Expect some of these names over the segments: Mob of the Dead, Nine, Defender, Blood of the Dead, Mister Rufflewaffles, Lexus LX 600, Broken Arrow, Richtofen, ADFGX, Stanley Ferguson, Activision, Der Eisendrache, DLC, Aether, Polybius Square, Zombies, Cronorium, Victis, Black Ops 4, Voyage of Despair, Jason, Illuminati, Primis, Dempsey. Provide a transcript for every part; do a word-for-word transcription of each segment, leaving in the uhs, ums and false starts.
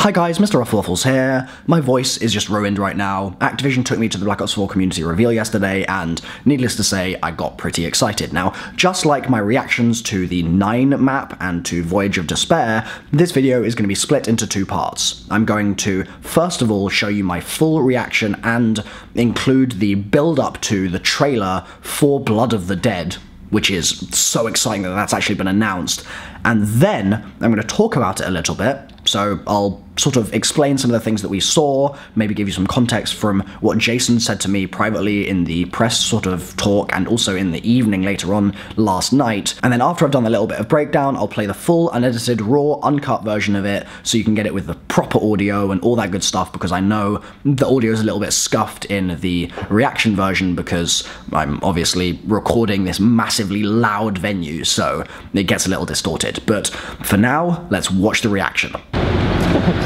Hi guys, Mister Rufflewaffles here. My voice is just ruined right now. Activision took me to the Black Ops four community reveal yesterday, and needless to say, I got pretty excited. Now, just like my reactions to the Nine map and to Voyage of Despair, this video is going to be split into two parts. I'm going to, first of all, show you my full reaction and include the build-up to the trailer for Blood of the Dead, which is so exciting that that's actually been announced. And then I'm going to talk about it a little bit, so I'll sort of explain some of the things that we saw, maybe give you some context from what Jason said to me privately in the press sort of talk and also in the evening later on last night. And then after I've done a little bit of breakdown, I'll play the full, unedited, raw, uncut version of it so you can get it with the proper audio and all that good stuff, because I know the audio is a little bit scuffed in the reaction version because I'm obviously recording this massively loud venue, so it gets a little distorted. But for now, let's watch the reaction.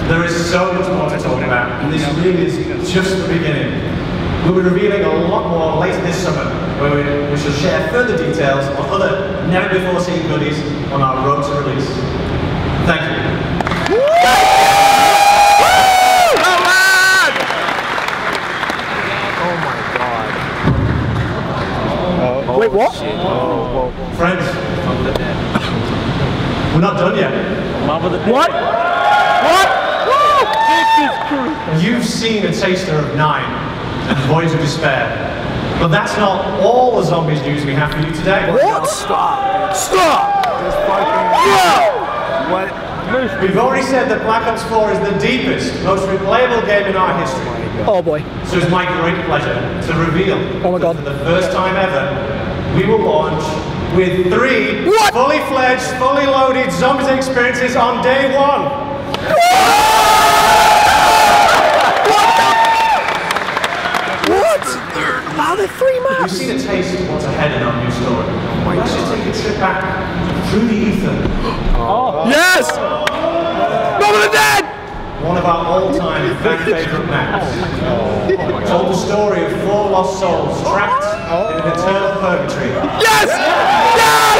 There is so much more to talk about, and this really is just the beginning. We'll be revealing a lot more later this summer, where we, we shall share further details of other never-before-seen goodies on our road to release. Thank you. Woo! Oh my god. Oh, oh, wait, what? Shit. Oh, whoa. Friends, we're not done yet. Mob of the Dead. What? What? Woo! You've seen a taster of Nine and Voyage of Despair, but that's not all the zombies news we have for you today. What? Stop! Stop! This fucking... yeah! What? We've already said that Black Ops four is the deepest, most replayable game in our history. Oh boy! So it's my great pleasure to reveal, oh my God, that for the first time ever, we will launch with three what? fully fledged, fully loaded zombies experiences on day one. What? Wow, the three maps! You've seen a taste of what's ahead in our new story. Why don't you take a trip back through the ether? Oh. Yes! Mob of the Dead! One of our all-time very favourite maps. Oh. Oh my told the story of four lost souls trapped oh. in an eternal purgatory. Yes! Yes!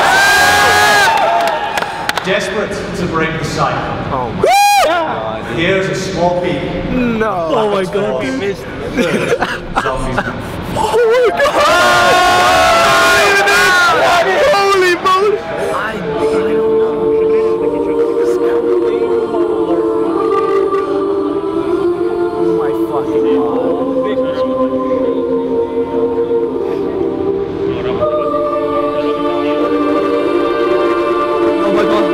Yes! Desperate to break the cycle. Oh my. Yeah. Here's a small peek. No. Oh my god, we missed it. Oh my god! Holy moly! I oh my fucking god. Oh my god.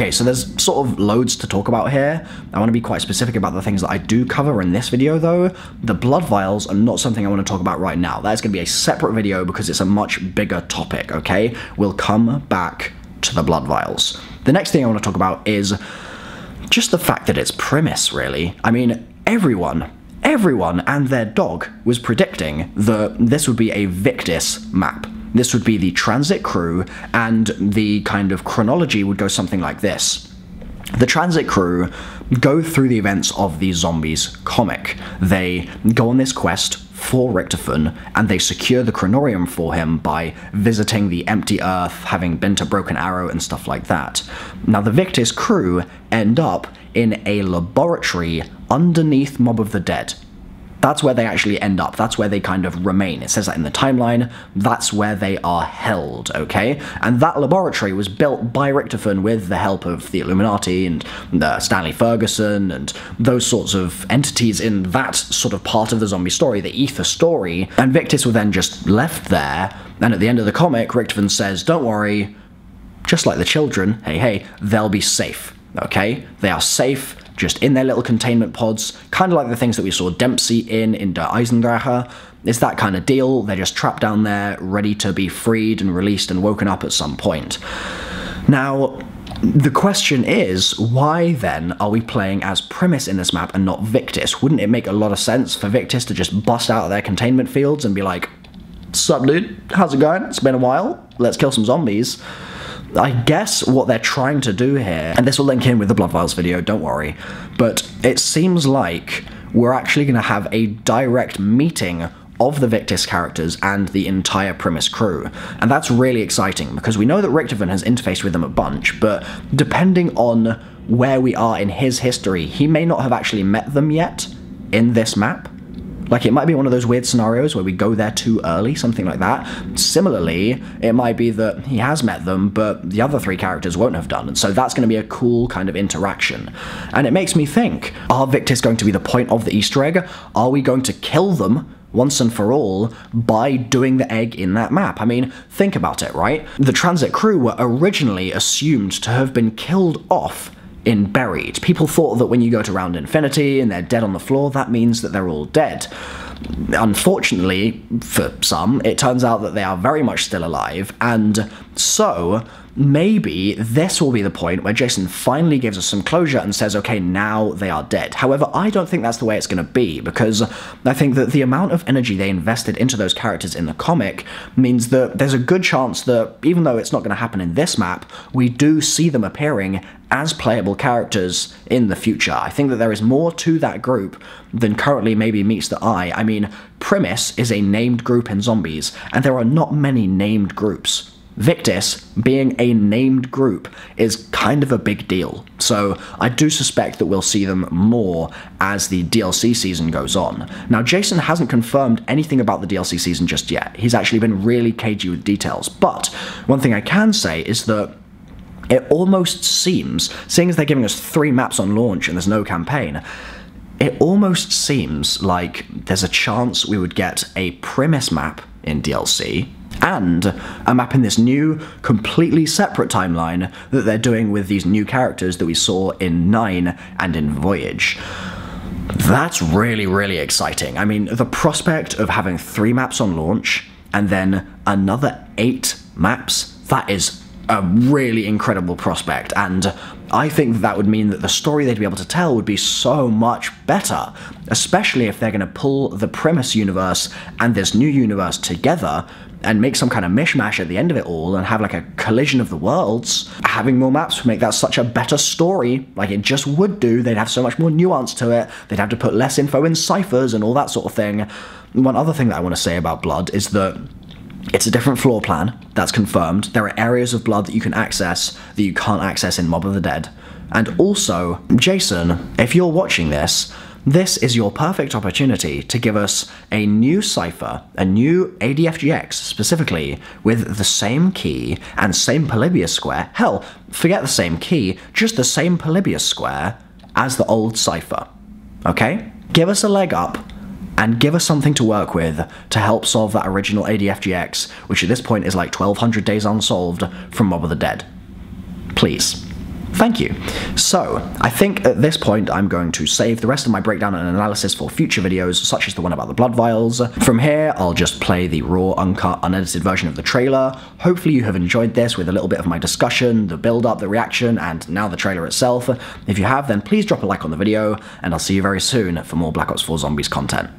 Okay, so there's sort of loads to talk about here. I want to be quite specific about the things that I do cover in this video though. The blood vials are not something I want to talk about right now. That's going to be a separate video because it's a much bigger topic, okay? We'll come back to the blood vials. The next thing I want to talk about is just the fact that it's Primis, really. I mean, everyone, everyone and their dog was predicting that this would be a Victis map. This would be the transit crew, and the kind of chronology would go something like this. The transit crew go through the events of the Zombies comic. They go on this quest for Richtofen, and they secure the Cronorium for him by visiting the empty earth, having been to Broken Arrow and stuff like that. Now the Victis crew end up in a laboratory underneath Mob of the Dead. that's where they actually end up. That's where they kind of remain. It says that in the timeline. That's where they are held, okay? And that laboratory was built by Richtofen with the help of the Illuminati and uh, Stanley Ferguson and those sorts of entities in that sort of part of the zombie story, the Aether story. And Victis were then just left there. And at the end of the comic, Richtofen says, don't worry, just like the children, hey, hey, they'll be safe, okay? They are safe, just in their little containment pods, kind of like the things that we saw Dempsey in, in Der Eisendrache. It's that kind of deal. They're just trapped down there, ready to be freed and released and woken up at some point. Now, the question is, why then are we playing as Primis in this map and not Victis? Wouldn't it make a lot of sense for Victis to just bust out of their containment fields and be like, sup dude, how's it going? It's been a while, let's kill some zombies. I guess what they're trying to do here, and this will link in with the Blood Vials video, don't worry, but it seems like we're actually going to have a direct meeting of the Victis characters and the entire Primis crew. And that's really exciting, because we know that Richtofen has interfaced with them a bunch, but depending on where we are in his history, he may not have actually met them yet in this map. Like, it might be one of those weird scenarios where we go there too early, something like that. Similarly, it might be that he has met them, but the other three characters won't have done, and so that's going to be a cool kind of interaction. And it makes me think, are Victis going to be the point of the Easter egg? Are we going to kill them once and for all by doing the egg in that map? I mean, think about it, right? The transit crew were originally assumed to have been killed off in Buried. People thought that when you go to Round Infinity and they're dead on the floor, that means that they're all dead. Unfortunately, for some, it turns out that they are very much still alive, and so maybe this will be the point where Jason finally gives us some closure and says, okay, now they are dead. However, I don't think that's the way it's going to be, because I think that the amount of energy they invested into those characters in the comic means that there's a good chance that, even though it's not going to happen in this map, we do see them appearing as playable characters in the future. I think that there is more to that group than currently maybe meets the eye. I mean, Primis is a named group in zombies, and there are not many named groups. Victis, being a named group, is kind of a big deal, so I do suspect that we'll see them more as the D L C season goes on. Now, Jason hasn't confirmed anything about the D L C season just yet. He's actually been really cagey with details, but one thing I can say is that it almost seems, seeing as they're giving us three maps on launch and there's no campaign, it almost seems like there's a chance we would get a Primis map in D L C, and a map in this new, completely separate timeline that they're doing with these new characters that we saw in Nine and in Voyage. That's really, really exciting. I mean, the prospect of having three maps on launch, and then another eight maps, that is a really incredible prospect, and I think that would mean that the story they'd be able to tell would be so much better, especially if they're going to pull the Primis universe and this new universe together and make some kind of mishmash at the end of it all and have like a collision of the worlds. Having more maps would make that such a better story, like it just would do. They'd have so much more nuance to it. They'd have to put less info in ciphers and all that sort of thing. One other thing that I want to say about Blood is that it's a different floor plan, that's confirmed. There are areas of Blood that you can access that you can't access in Mob of the Dead. And also, Jason, if you're watching this, this is your perfect opportunity to give us a new cipher, a new A D F G X specifically, with the same key and same Polybius Square. Hell, forget the same key, just the same Polybius Square as the old cipher, okay? Give us a leg up, and give us something to work with to help solve that original A D F G X, which at this point is like twelve hundred days unsolved from Mob of the Dead. Please. Thank you. So, I think at this point I'm going to save the rest of my breakdown and analysis for future videos, such as the one about the Blood Vials. From here, I'll just play the raw, uncut, unedited version of the trailer. Hopefully you have enjoyed this with a little bit of my discussion, the build-up, the reaction, and now the trailer itself. If you have, then please drop a like on the video, and I'll see you very soon for more Black Ops four Zombies content.